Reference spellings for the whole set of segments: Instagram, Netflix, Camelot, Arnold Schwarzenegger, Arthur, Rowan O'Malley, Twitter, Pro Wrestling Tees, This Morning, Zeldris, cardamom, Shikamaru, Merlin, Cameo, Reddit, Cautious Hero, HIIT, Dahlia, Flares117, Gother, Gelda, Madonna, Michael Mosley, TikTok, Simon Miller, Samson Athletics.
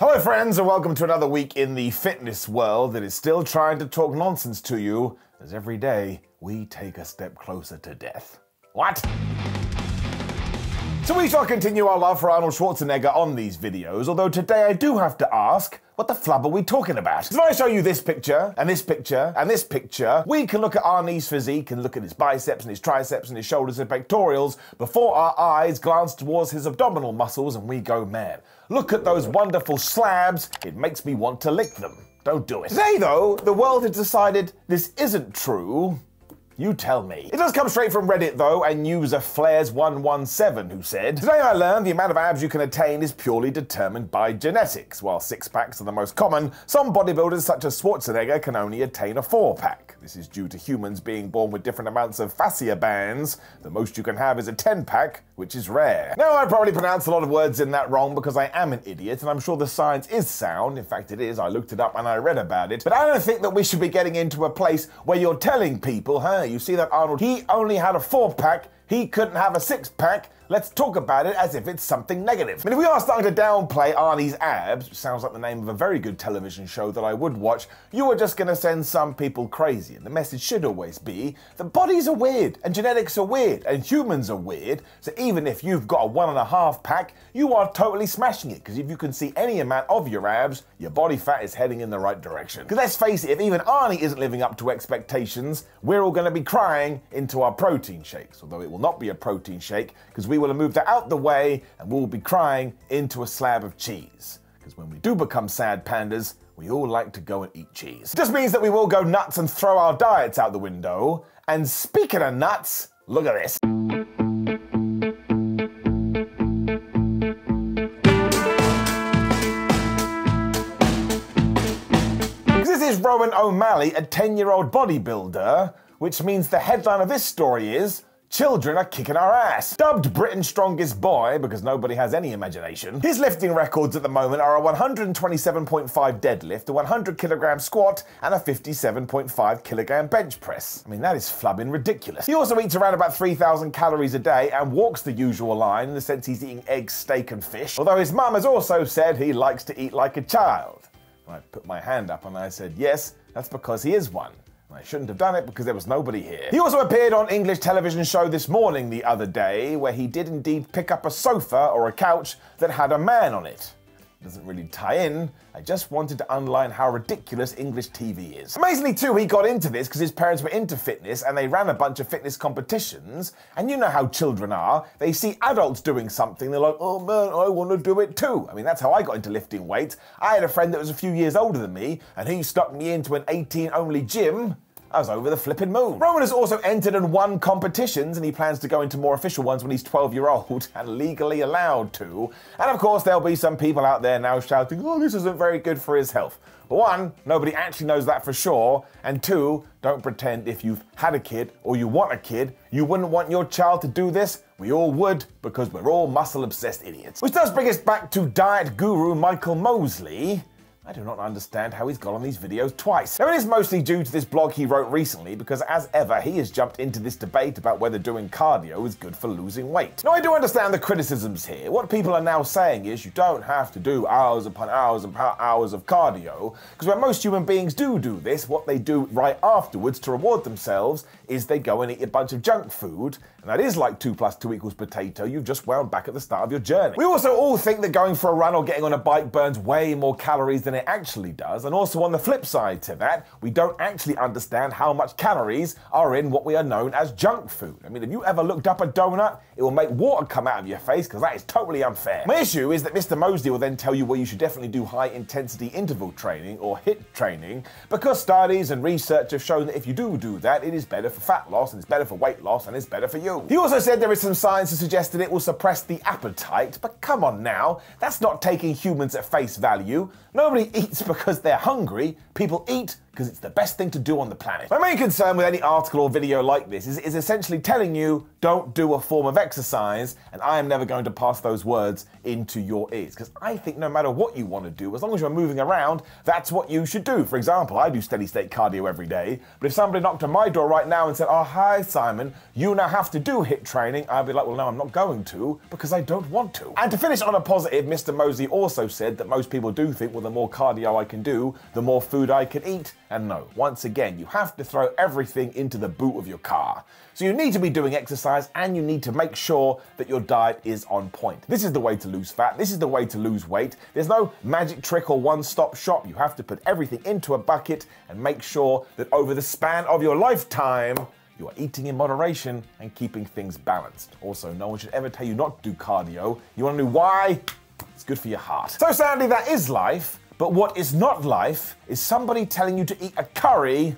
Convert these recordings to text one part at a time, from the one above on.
Hello friends, and welcome to another week in the fitness world that is still trying to talk nonsense to you, as every day we take a step closer to death. What? So we shall continue our love for Arnold Schwarzenegger on these videos, although today I do have to ask, what the flub are we talking about? So if I show you this picture, and this picture, and this picture, we can look at Arnie's physique and look at his biceps and his triceps and his shoulders and pectorals before our eyes glance towards his abdominal muscles and we go, man, look at those wonderful slabs, it makes me want to lick them. Don't do it. Today though, the world has decided this isn't true. You tell me. It does come straight from Reddit though, and user Flares117 who said, today I learned the amount of abs you can attain is purely determined by genetics. While six-packs are the most common, some bodybuilders such as Schwarzenegger can only attain a four-pack. This is due to humans being born with different amounts of fascia bands. The most you can have is a 10-pack, which is rare. Now I probably pronounced a lot of words in that wrong because I am an idiot, and I'm sure the science is sound. In fact it is, I looked it up and I read about it. But I don't think that we should be getting into a place where you're telling people, hey, you see that Arnold, he only had a four-pack, he couldn't have a six-pack, let's talk about it as if it's something negative. I mean, if we are starting to downplay Arnie's abs, which sounds like the name of a very good television show that I would watch, you are just going to send some people crazy. And the message should always be that bodies are weird, and genetics are weird, and humans are weird, so even if you've got a 1.5-pack, you are totally smashing it, because if you can see any amount of your abs, your body fat is heading in the right direction. Because let's face it, if even Arnie isn't living up to expectations, we're all going to be crying into our protein shakes, although it will not be a protein shake, because we will have moved that out the way and we'll be crying into a slab of cheese. Because when we do become sad pandas, we all like to go and eat cheese. It just means that we will go nuts and throw our diets out the window. And speaking of nuts, look at this. This is Rowan O'Malley, a 10-year-old bodybuilder, which means the headline of this story is, children are kicking our ass. Dubbed Britain's strongest boy, because nobody has any imagination, his lifting records at the moment are a 127.5 deadlift, a 100kg squat, and a 57.5kg bench press. I mean, that is flubbing ridiculous. He also eats around about 3,000 calories a day and walks the usual line in the sense he's eating eggs, steak, and fish, although his mum has also said he likes to eat like a child. And I put my hand up and I said, yes, that's because he is one. I shouldn't have done it because there was nobody here. He also appeared on English television show This Morning the other day, where he did indeed pick up a sofa or a couch that had a man on it. It doesn't really tie in, I just wanted to underline how ridiculous English TV is. Amazingly too, he got into this because his parents were into fitness and they ran a bunch of fitness competitions, and you know how children are, they see adults doing something, they're like, oh man, I want to do it too. I mean, that's how I got into lifting weights. I had a friend that was a few years older than me, and he stuck me into an 18-only gym. I was over the flippin' moon. Rowan has also entered and won competitions, and he plans to go into more official ones when he's 12-year-old and legally allowed to. And of course, there'll be some people out there now shouting, oh, this isn't very good for his health. But one, nobody actually knows that for sure, and two, don't pretend if you've had a kid or you want a kid, you wouldn't want your child to do this. We all would, because we're all muscle-obsessed idiots. Which does bring us back to diet guru Michael Mosley. I do not understand how he's got on these videos twice. Now, it is mostly due to this blog he wrote recently because, as ever, he has jumped into this debate about whether doing cardio is good for losing weight. Now, I do understand the criticisms here. What people are now saying is you don't have to do hours upon hours upon hours of cardio, because when most human beings do this, what they do right afterwards to reward themselves is they go and eat a bunch of junk food, and that is like 2 + 2 = potato. You've just wound back at the start of your journey. We also all think that going for a run or getting on a bike burns way more calories than it actually does, and also on the flip side to that, we don't actually understand how much calories are in what we are known as junk food. I mean, have you ever looked up a donut? It will make water come out of your face, because that is totally unfair. My issue is that Mr. Mosley will then tell you, well, you should definitely do high intensity interval training or HIIT training, because studies and research have shown that if you do that, it is better for fat loss, and it's better for weight loss, and it's better for you. He also said there is some science that suggests that it will suppress the appetite, but come on now, that's not taking humans at face value. Nobody eats because they're hungry. People eat because it's the best thing to do on the planet. My main concern with any article or video like this is essentially telling you don't do a form of exercise, and I am never going to pass those words into your ears, because I think no matter what you want to do, as long as you're moving around, that's what you should do. For example, I do steady state cardio every day, but if somebody knocked on my door right now and said, "Oh, hi Simon, you now have to do HIIT training," I'd be like, well, no, I'm not going to, because I don't want to. And to finish on a positive, Mr. Mosley also said that most people do think, well, the more cardio I can do, the more food I can eat. And no, once again, you have to throw everything into the boot of your car. So you need to be doing exercise, and you need to make sure that your diet is on point. This is the way to lose fat. This is the way to lose weight. There's no magic trick or one-stop shop. You have to put everything into a bucket and make sure that over the span of your lifetime, you are eating in moderation and keeping things balanced. Also, no one should ever tell you not to do cardio. You want to know why? It's good for your heart. So sadly, that is life. But what is not life is somebody telling you to eat a curry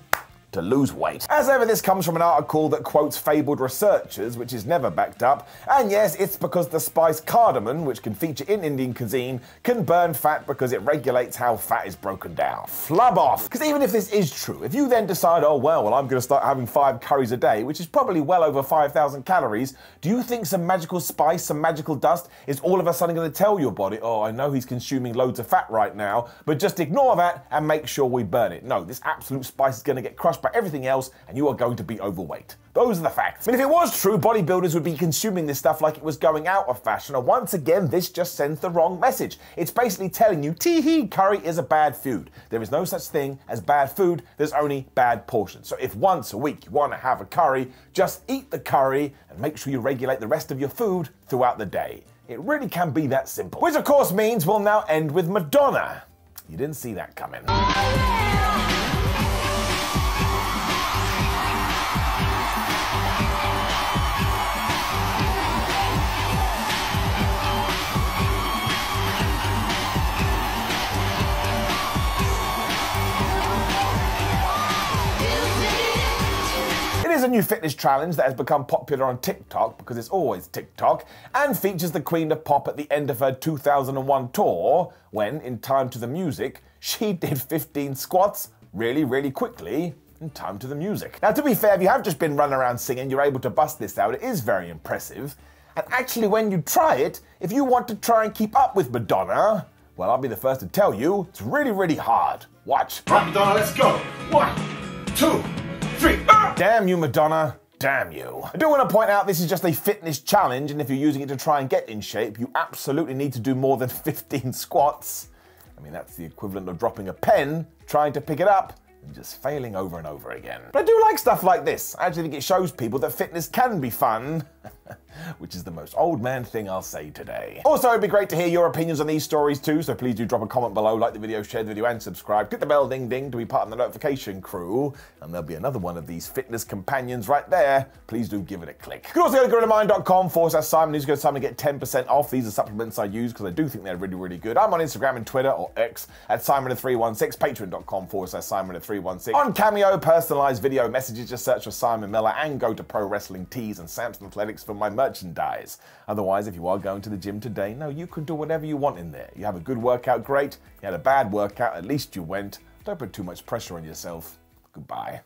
to lose weight. As ever, this comes from an article that quotes fabled researchers, which is never backed up. And yes, it's because the spice cardamom, which can feature in Indian cuisine, can burn fat because it regulates how fat is broken down. Flub off! Because even if this is true, if you then decide, oh well, I'm gonna start having 5 curries a day, which is probably well over 5,000 calories, do you think some magical spice, some magical dust is all of a sudden gonna tell your body, oh, I know he's consuming loads of fat right now, but just ignore that and make sure we burn it? No, this absolute spice is gonna get crushed by everything else, and you are going to be overweight. Those are the facts. I mean, if it was true, bodybuilders would be consuming this stuff like it was going out of fashion, and once again, this just sends the wrong message. It's basically telling you, tee-hee, curry is a bad food. There is no such thing as bad food, there's only bad portions. So if once a week you want to have a curry, just eat the curry and make sure you regulate the rest of your food throughout the day. It really can be that simple. Which of course means we'll now end with Madonna. You didn't see that coming. It is a new fitness challenge that has become popular on TikTok, because it's always TikTok, and features the Queen of Pop at the end of her 2001 tour, when, in time to the music, she did 15 squats really, really quickly, in time to the music. Now, to be fair, if you have just been running around singing, you're able to bust this out. It is very impressive. And actually, when you try it, if you want to try and keep up with Madonna, well, I'll be the first to tell you, it's really, really hard. Watch. Right, Madonna, let's go. 1, 2, 3. Damn you, Madonna. Damn you. I do want to point out this is just a fitness challenge, and if you're using it to try and get in shape, you absolutely need to do more than 15 squats. I mean, that's the equivalent of dropping a pen, trying to pick it up, and just failing over and over again. But I do like stuff like this. I actually think it shows people that fitness can be fun. Which is the most old man thing I'll say today. Also, it'd be great to hear your opinions on these stories too, so please do drop a comment below, like the video, share the video, and subscribe. Click the bell ding ding to be part of the notification crew, and there'll be another one of these fitness companions right there. Please do give it a click. You can also go to gorillamind.com/Simon. Use code Simon to get 10% off. These are supplements I use because I do think they're really, really good. I'm on Instagram and Twitter, or X, at Simon316, patreon.com/Simon316. On Cameo, personalized video messages, just search for Simon Miller, and go to Pro Wrestling Tees and Samson Athletics for my merchandise. Otherwise, if you are going to the gym today, no, you can do whatever you want in there. You have a good workout, great. You had a bad workout, at least you went. Don't put too much pressure on yourself. Goodbye.